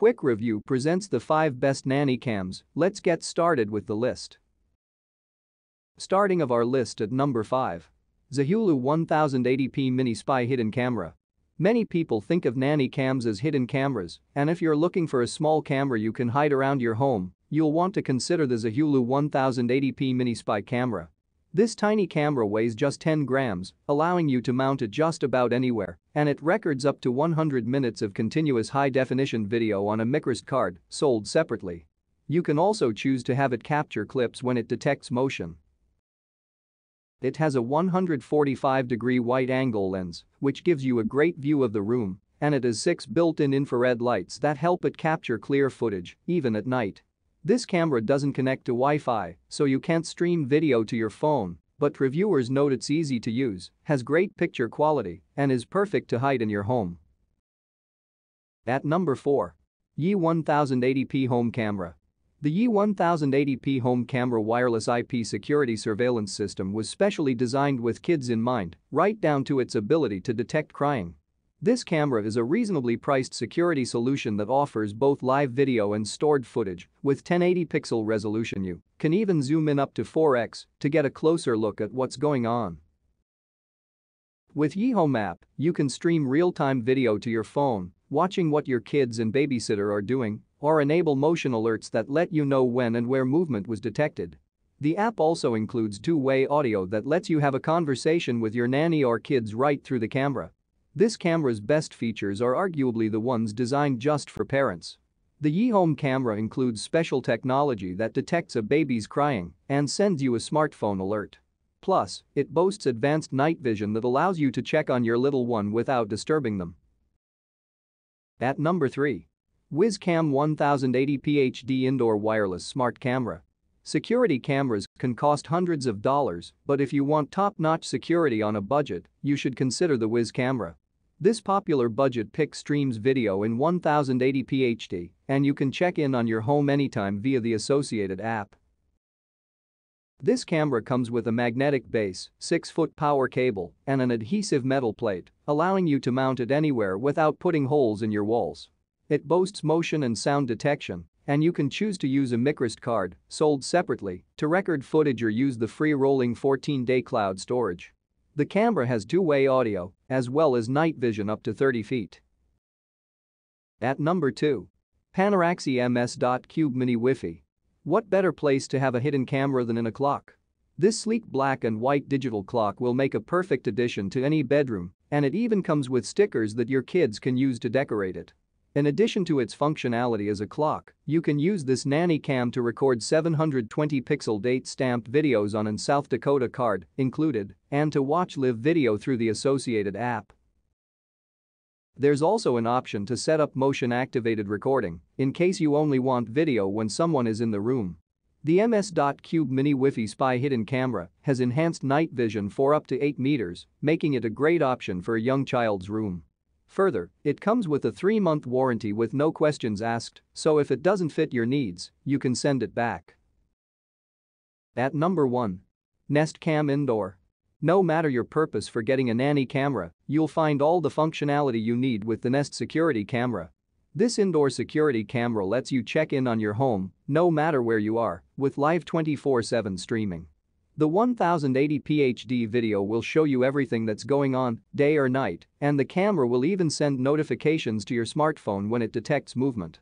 Quick Review presents the 5 best nanny cams. Let's get started with the list. Starting of our list at number 5. Zohulu 1080p Mini Spy Hidden Camera. Many people think of nanny cams as hidden cameras, and if you're looking for a small camera you can hide around your home, you'll want to consider the Zohulu 1080p Mini Spy Camera. This tiny camera weighs just 10 grams, allowing you to mount it just about anywhere, and it records up to 100 minutes of continuous high-definition video on a microSD card, sold separately. You can also choose to have it capture clips when it detects motion. It has a 145-degree wide-angle lens, which gives you a great view of the room, and it has 6 built-in infrared lights that help it capture clear footage, even at night. This camera doesn't connect to Wi-Fi, so you can't stream video to your phone, but reviewers note it's easy to use, has great picture quality, and is perfect to hide in your home. At number 4. YI 1080p Home Camera. The YI 1080p Home Camera wireless IP security surveillance system was specially designed with kids in mind, right down to its ability to detect crying. This camera is a reasonably priced security solution that offers both live video and stored footage with 1080-pixel resolution. You can even zoom in up to 4x to get a closer look at what's going on. With YI Home app, you can stream real-time video to your phone, watching what your kids and babysitter are doing, or enable motion alerts that let you know when and where movement was detected. The app also includes two-way audio that lets you have a conversation with your nanny or kids right through the camera. This camera's best features are arguably the ones designed just for parents. The YI Home camera includes special technology that detects a baby's crying and sends you a smartphone alert. Plus, it boasts advanced night vision that allows you to check on your little one without disturbing them. At number 3. WizCam 1080p HD Indoor Wireless Smart Camera. Security cameras can cost hundreds of dollars, but if you want top-notch security on a budget, you should consider the Wiz camera. This popular budget pick streams video in 1080p HD, and you can check in on your home anytime via the associated app. This camera comes with a magnetic base, 6-foot power cable, and an adhesive metal plate, allowing you to mount it anywhere without putting holes in your walls. It boasts motion and sound detection, and you can choose to use a microSD card, sold separately, to record footage or use the free rolling 14-day cloud storage. The camera has two-way audio, as well as night vision up to 30 feet. At number 2. Panoraxi MS.Cube Mini Wi-Fi. What better place to have a hidden camera than in a clock? This sleek black and white digital clock will make a perfect addition to any bedroom, and it even comes with stickers that your kids can use to decorate it. In addition to its functionality as a clock, you can use this nanny cam to record 720-pixel date-stamped videos on an South Dakota card included and to watch live video through the associated app. There's also an option to set up motion-activated recording in case you only want video when someone is in the room. The MS.Cube Mini Wi-Fi Spy Hidden Camera has enhanced night vision for up to 8 meters, making it a great option for a young child's room. Further, it comes with a 3-month warranty with no questions asked, so if it doesn't fit your needs, you can send it back. At number 1. Nest Cam Indoor. No matter your purpose for getting a nanny camera, you'll find all the functionality you need with the Nest security camera. This indoor security camera lets you check in on your home, no matter where you are, with live 24/7 streaming. The 1080p HD video will show you everything that's going on, day or night, and the camera will even send notifications to your smartphone when it detects movement.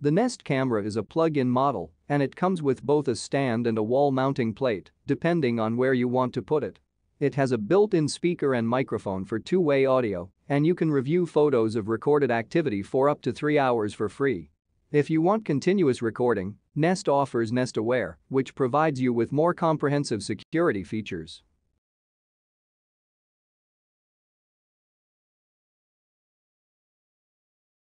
The Nest camera is a plug-in model, and it comes with both a stand and a wall mounting plate, depending on where you want to put it. It has a built-in speaker and microphone for two-way audio, and you can review photos of recorded activity for up to 3 hours for free. If you want continuous recording, Nest offers Nest Aware, which provides you with more comprehensive security features.